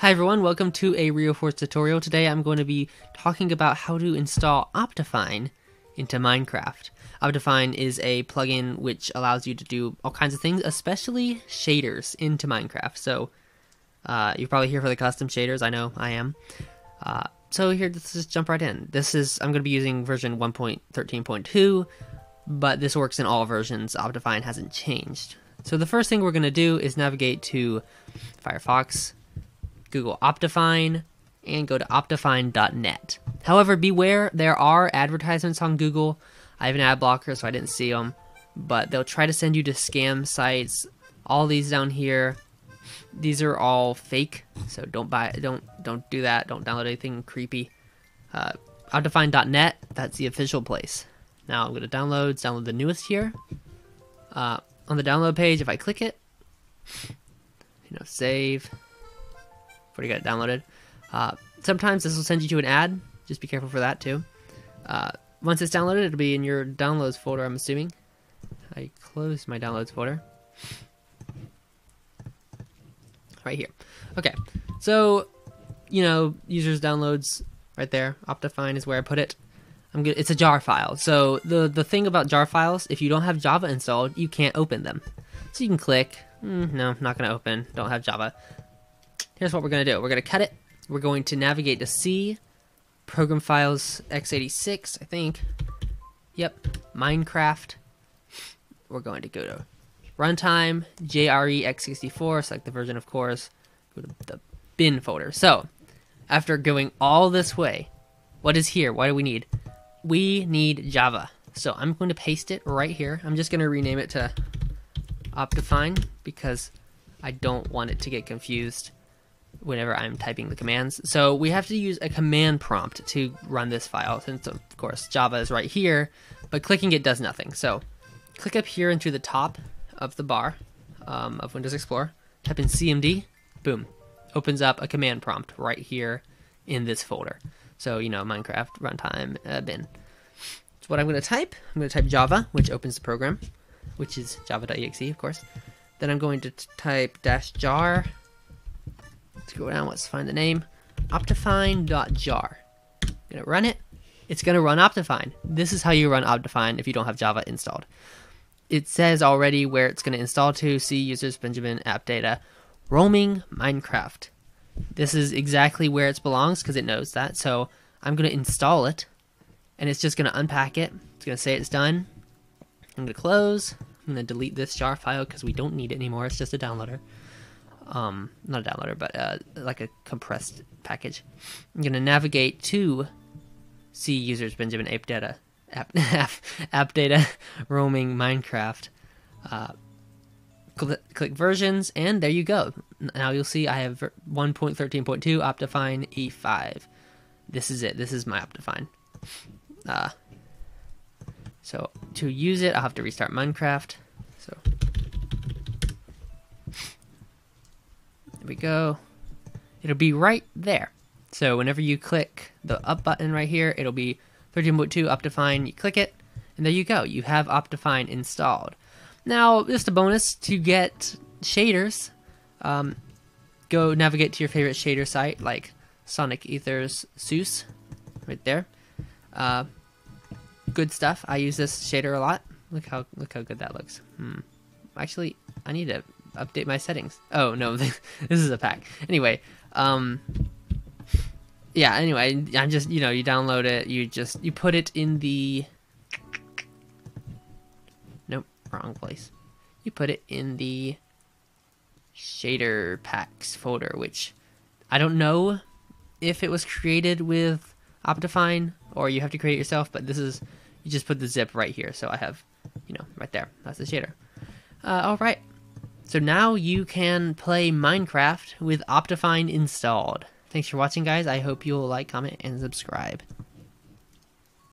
Hi everyone, welcome to a RioForce tutorial. Today I'm going to be talking about how to install Optifine into Minecraft. Optifine is a plugin which allows you to do all kinds of things, especially shaders into Minecraft. So you're probably here for the custom shaders, I know I am. So here, let's just jump right in. I'm going to be using version 1.13.2, but this works in all versions. Optifine hasn't changed. So the first thing we're going to do is navigate to Firefox, Google Optifine, and go to Optifine.net. However, beware, there are advertisements on Google. I have an ad blocker, so I didn't see them, but they'll try to send you to scam sites. All these down here, these are all fake, so don't do that. Don't download anything creepy. Optifine.net, that's the official place. Now I'm going to download the newest here. On the download page, if I click it, save. Already got it downloaded. Sometimes this will send you to an ad. Just be careful for that too. Once it's downloaded, it'll be in your downloads folder, I'm assuming. I closed my downloads folder. Right here. Okay, so, users downloads right there. Optifine is where I put it. It's a jar file. So the thing about jar files, if you don't have Java installed, you can't open them. So you can click, no, not gonna open, don't have Java. Here's what we're going to do. We're going to cut it. We're going to navigate to C, Program Files x86, I think. Yep, Minecraft. We're going to go to Runtime, JRE x64, select the version, of course. Go to the bin folder. So, after going all this way, what is here? What do we need? We need Java. So, I'm going to paste it right here. I'm just going to rename it to Optifine because I don't want it to get confused whenever I'm typing the commands. So we have to use a command prompt to run this file, since of course Java is right here, but clicking it does nothing. So click up here into the top of the bar of Windows Explorer, type in CMD, boom, opens up a command prompt right here in this folder. So, Minecraft runtime bin. So what I'm going to type, Java, which opens the program, which is java.exe, of course. Then I'm going to type -jar. Let's go down, let's find the name. Optifine.jar. I'm gonna run it. It's gonna run Optifine. This is how you run Optifine if you don't have Java installed. It says already where it's gonna install to. C users, Benjamin, app data, roaming, Minecraft. This is exactly where it belongs because it knows that. So I'm gonna install it and it's just gonna unpack it. It's gonna say it's done. I'm gonna close. I'm gonna delete this jar file because we don't need it anymore. It's just a downloader. Not a downloader, but like a compressed package. I'm going to navigate to C users, Benjamin, app data, roaming, Minecraft. Click versions, and there you go. Now you'll see I have 1.13.2, Optifine, E5. This is it. This is my Optifine. So to use it, I'll have to restart Minecraft. So we go, it'll be right there. So whenever you click the up button right here, it'll be 13.2 Optifine. You click it and there you go, you have Optifine installed. Now just a bonus, to get shaders, go navigate to your favorite shader site like Sonic Ether's SEUS right there. Good stuff. I use this shader a lot. Look how good that looks. Actually, I need to update my settings. Oh no, this is a pack. Anyway, yeah. Anyway, I'm just you download it. You put it in the wrong place. You put it in the shader packs folder, which I don't know if it was created with Optifine or you have to create it yourself. But this is, you just put the zip right here. So I have right there. That's the shader. All right. So now you can play Minecraft with Optifine installed. Thanks for watching, guys. I hope you'll like, comment, and subscribe.